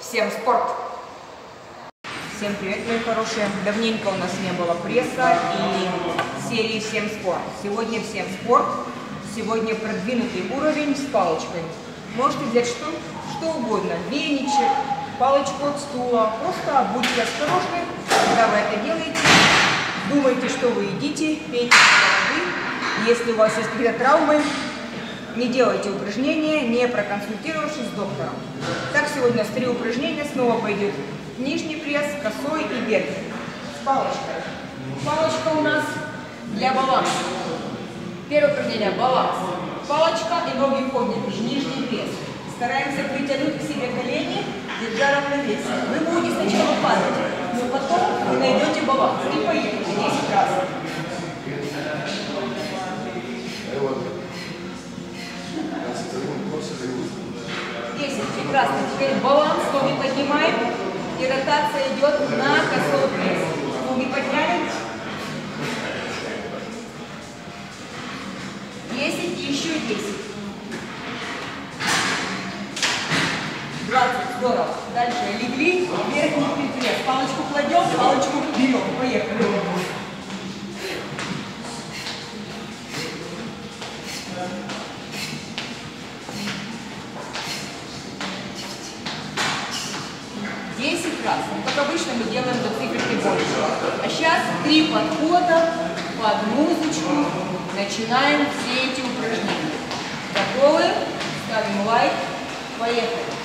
Всем спорт! Всем привет, мои хорошие! Давненько у нас не было пресса и серии «Всем спорт». Сегодня «Всем спорт». Сегодня продвинутый уровень с палочкой. Можете взять что угодно. Веничек, палочку от стула. Просто будьте осторожны, когда вы это делаете. Думайте, что вы едите, пейте воды. Если у вас есть какие-то травмы, не делайте упражнения, не проконсультировавшись с доктором. Так, сегодня у нас 3 упражнения. Снова пойдет нижний пресс, косой и верхний. С палочкой. Палочка у нас для баланса. Первое упражнение – баланс. Палочка и ноги входят в нижний пресс. Стараемся притянуть к себе колени, держа равновесие. Вы будете сначала падать, но потом вы найдете баланс. И поехали 10 раз. Прекрасно. Теперь баланс, ноги поднимаем, и ротация идет на косой пресс. Ноги подняли. 10 и еще 10. 20. Здорово. Дальше легли, верхний пресс. Палочку кладем, палочку берем. Поехали. Обычно мы делаем до циферки больше. А сейчас 3 подхода под музычку. Начинаем все эти упражнения. Готовы? Ставим лайк. Поехали.